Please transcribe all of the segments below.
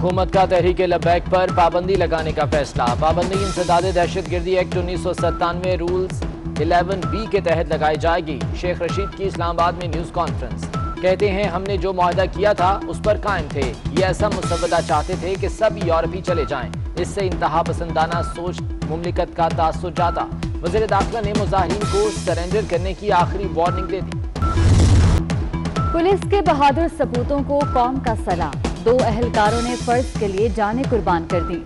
हुकूमत का तहरीक लब्बैक पर पाबंदी लगाने का फैसला। पाबंदी इंसदाद दहशत गर्दी एक्ट 1997 रूल्स 11B के तहत लगाई जाएगी। शेख रशीद की इस्लामाबाद में न्यूज़ कॉन्फ्रेंस, कहते हैं हमने जो मुआहदा किया था उस पर कायम थे। ये ऐसा मुसवदा चाहते थे कि सब यूरोपी चले जाएं। इससे इंतहा पसंदाना सोच मुमलिकत का तासुर जाता। वज़ीर-ए-दाखिला ने मुजाहिरीन को सरेंडर करने की आखिरी वार्निंग दे दी। पुलिस के बहादुर सपूतों को कौम का सलाम। दो अहलकारों ने फर्ज के लिए जाने कुर्बान कर दी।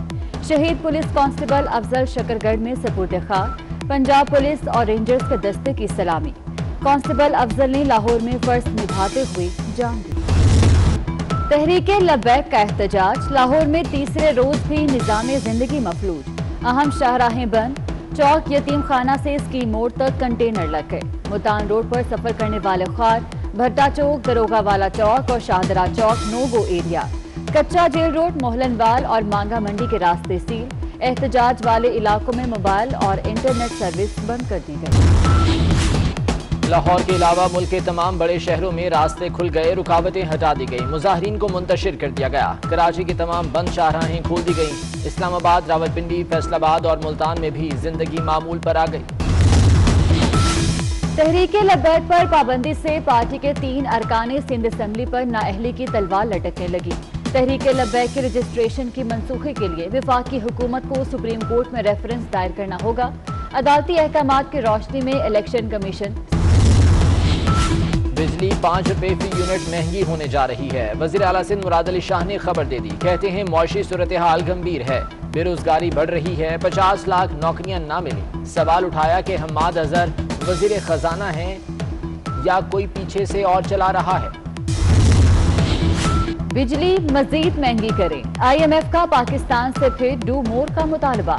शहीद पुलिस कांस्टेबल अफजल शकरगढ़ में सपूत-ए-खाक। पंजाब पुलिस और रेंजर्स के दस्ते की सलामी। कांस्टेबल अफजल ने लाहौर में फर्ज निभाते हुए जान दी। तहरीके लब्बैक का एहतजाज। लाहौर में तीसरे रोज भी निजामे जिंदगी मफलूज। अहम शाहराहें बंद। चौक यतीम खाना से स्की मोड़ तक कंटेनर लग गए। मुतान रोड पर सफर करने वाले ख्वार, भट्टा चौक, दरोगा वाला चौक और शाहदरा चौक no go area. Kacha jail road, Mohlanwal और मांगा मंडी के रास्ते सील। एहतजाज वाले इलाकों में मोबाइल और इंटरनेट सर्विस बंद कर दी गई। लाहौर के अलावा मुल्क के तमाम बड़े शहरों में रास्ते खुल गए, रुकावटें हटा दी गई, मुजाहरीन को मुंतशिर कर दिया गया। कराची की तमाम बंद शाहराहें खोल दी गई। इस्लामाबाद, रावलपिंडी, फैसलाबाद और मुल्तान में भी जिंदगी मामूल पर आ गई। तहरीके लब्बैक पर पाबंदी से पार्टी के 3 अरकाने सिंध असम्बली पर नाअहली की तलवार लटकने लगी। तहरीके लब्बैक के रजिस्ट्रेशन की मनसूखी के लिए विफाकी हुकूमत को सुप्रीम कोर्ट में रेफरेंस दायर करना होगा। अदालती अहकाम की रोशनी में इलेक्शन कमीशन। बिजली 5 रुपए फी यूनिट महंगी होने जा रही है। वजीर आला सिंध मुराद अली शाह ने खबर दे दी। कहते हैं मौशी सूरत हाल गंभीर है, बेरोजगारी बढ़ रही है, 50 लाख नौकरियां ना मिली। सवाल उठाया कि हम्माद अजहर वजीर खजाना हैं या कोई पीछे से और चला रहा है। बिजली मजीद महंगी करें। IMF का पाकिस्तान से फिर डू मोर का मुतालबा।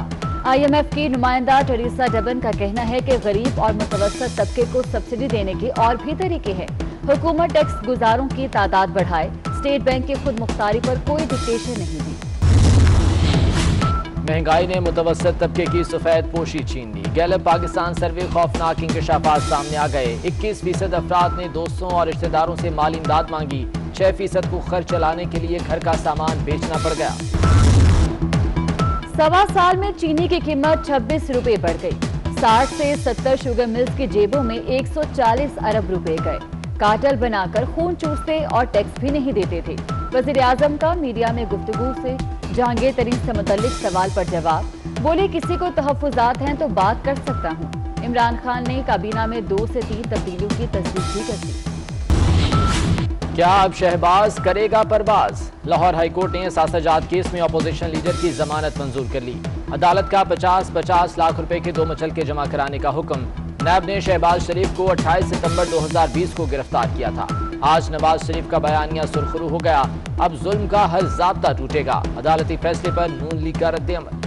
IMF की नुमाइंदा टेरेसा डबन का कहना है कि गरीब और मुतवसत तबके को सब्सिडी देने के और भी तरीके हैं। हुकूमत टैक्स गुजारों की तादाद बढ़ाए। स्टेट बैंक की खुद मुख्तारी पर कोई डिक्टेशन नहीं दी। महंगाई ने मुतवसत तबके की सफेद पोशी छीन ली। गैलप पाकिस्तान सर्वे खौफनाक इंकशाफात सामने आ गए। 21% अफराद ने दोस्तों और रिश्तेदारों से माली इमदाद मांगी। 6% को खर्च चलाने के लिए घर का सामान बेचना पड़ गया। 1.25 साल में चीनी की कीमत 26 रुपए बढ़ गई। 60 से 70 शुगर मिल्स की जेबों में 140 अरब रुपए गए। काटल बनाकर खून चूसते और टैक्स भी नहीं देते थे। वजीर आजम का मीडिया में गुफ्तगू से जहांगीर तरीन से मुतल्लिक सवाल पर जवाब। बोले किसी को तहफ्फुजात हैं तो बात कर सकता हूँ। इमरान खान ने काबीना में 2 से 3 तब्दीलियों की तस्दीक भी कर दी। क्या अब शहबाज करेगा परवाज? लाहौर हाईकोर्ट ने सासाजात केस में अपोजिशन लीडर की जमानत मंजूर कर ली। अदालत का 50-50 लाख रुपए के 2 मचल के जमा कराने का हुक्म। नैब ने शहबाज शरीफ को 28 सितंबर 2020 को गिरफ्तार किया था। आज नवाज शरीफ का बयानिया सुरखरू हो गया। अब जुल्म का हर ज़ाब्ता टूटेगा। अदालती फैसले पर नून लीग का रद्द-ए-अमल।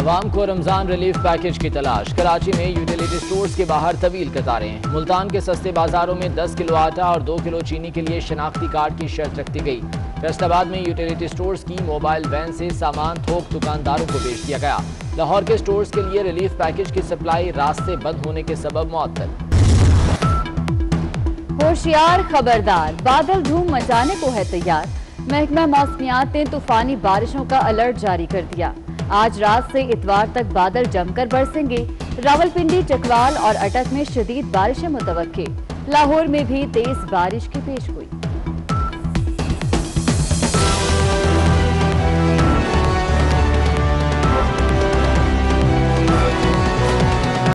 अवाम को रमजान रिलीफ पैकेज की तलाश। कराची में यूटिलिटी स्टोर्स के बाहर तवील कतारें। मुल्तान के सस्ते बाजारों में 10 किलो आटा और 2 किलो चीनी के लिए शनाख्ती कार्ड की शर्त रखती गई। फैसलाबाद में यूटिलिटी स्टोर्स की मोबाइल वैन से सामान थोक दुकानदारों को बेच दिया गया। लाहौर के स्टोर्स के लिए रिलीफ पैकेज की सप्लाई रास्ते बंद होने के सबब मुअत्तल। होशियार खबरदार, बादल धूम मचाने को है तैयार। महकमा मौसमियात ने तूफानी बारिशों का अलर्ट जारी कर दिया। आज रात से इतवार तक बादल जमकर बरसेंगे। रावलपिंडी, चकवाल और अटक में शदीद बारिशें मुतवक्के। लाहौर में भी तेज बारिश की पेशगोई।